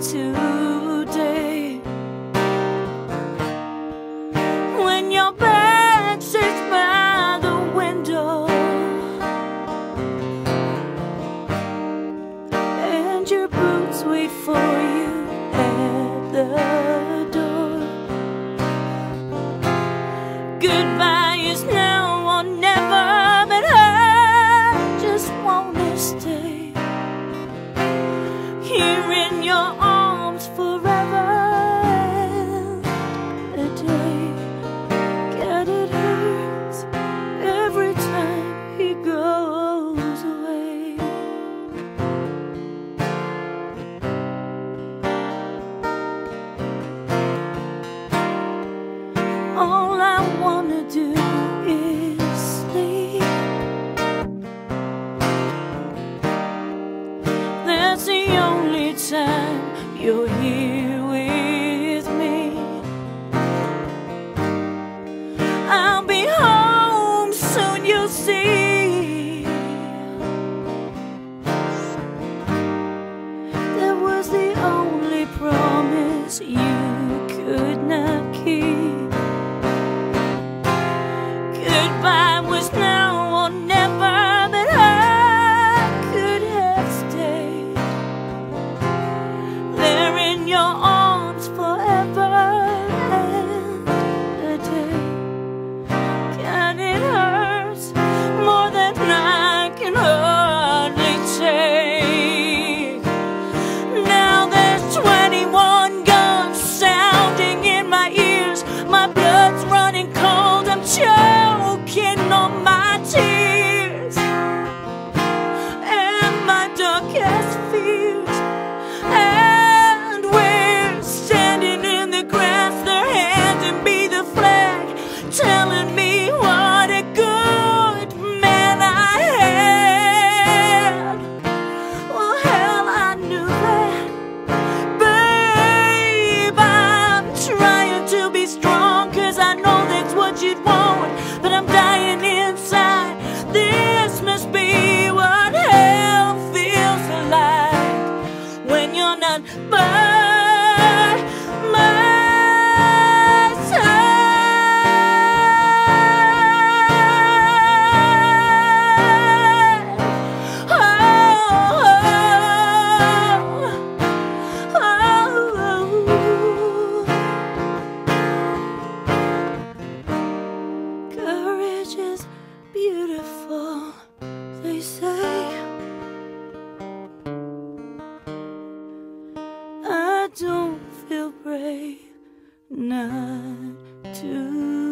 today. When your back sits by the window and your boots wait for you at the door, goodbye is now or never, but I just wanna stay here in your arms forever and a day. God, it hurts every time he goes away. All I wanna do is sleep. That's the only time you're here with me. I'll be home soon, you'll see. That was the only promise you could not keep. Goodbye was now or never. Choking on my tears and my darkest fears, and we're standing in the grass, they're handing me the flag, telling me what a good man I had. Well, hell, I knew that. Babe, I'm trying to be strong, 'cause I know that's what you'd want, but I'm dying inside. This must be what hell feels like when you're not by my side. Oh, oh, oh, oh. Courage is beautiful, they say. I don't feel brave not to.